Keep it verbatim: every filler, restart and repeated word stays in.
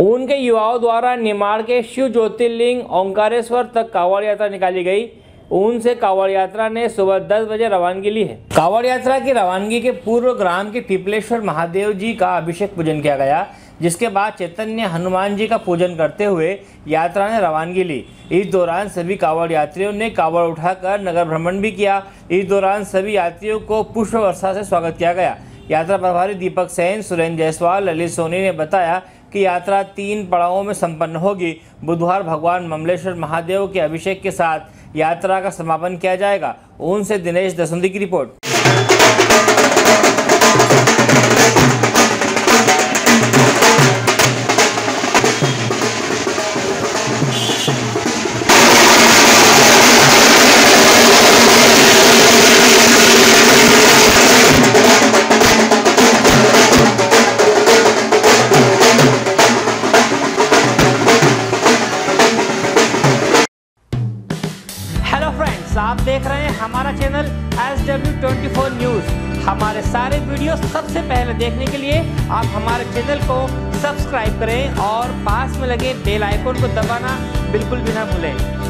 ऊन के युवाओं द्वारा निमाड़ के शिव ज्योतिर्लिंग ओंकारेश्वर तक कावड़ यात्रा निकाली गई। ऊन से कावड़ यात्रा ने सुबह दस बजे रवानगी ली है। कावड़ यात्रा की रवानगी के पूर्व ग्राम के पीपलेश्वर महादेव जी का अभिषेक पूजन किया गया, जिसके बाद चैतन्य हनुमान जी का पूजन करते हुए यात्रा ने रवानगी ली। इस दौरान सभी कावड़ यात्रियों ने कावड़ उठाकर नगर भ्रमण भी किया। इस दौरान सभी यात्रियों को पुष्प वर्षा से स्वागत किया गया। यात्रा प्रभारी दीपक सैन, सुरेंद्र जयसवाल, ललित सोनी ने बताया कि यात्रा तीन पड़ावों में संपन्न होगी। बुधवार भगवान ममलेश्वर महादेव के अभिषेक के साथ यात्रा का समापन किया जाएगा। ऊन से दिनेश दसौंधी की रिपोर्ट। आप देख रहे हैं हमारा चैनल एस डब्ल्यू चौबीस न्यूज। हमारे सारे वीडियो सबसे पहले देखने के लिए आप हमारे चैनल को सब्सक्राइब करें और पास में लगे बेल आइकन को दबाना बिल्कुल भी ना भूलें।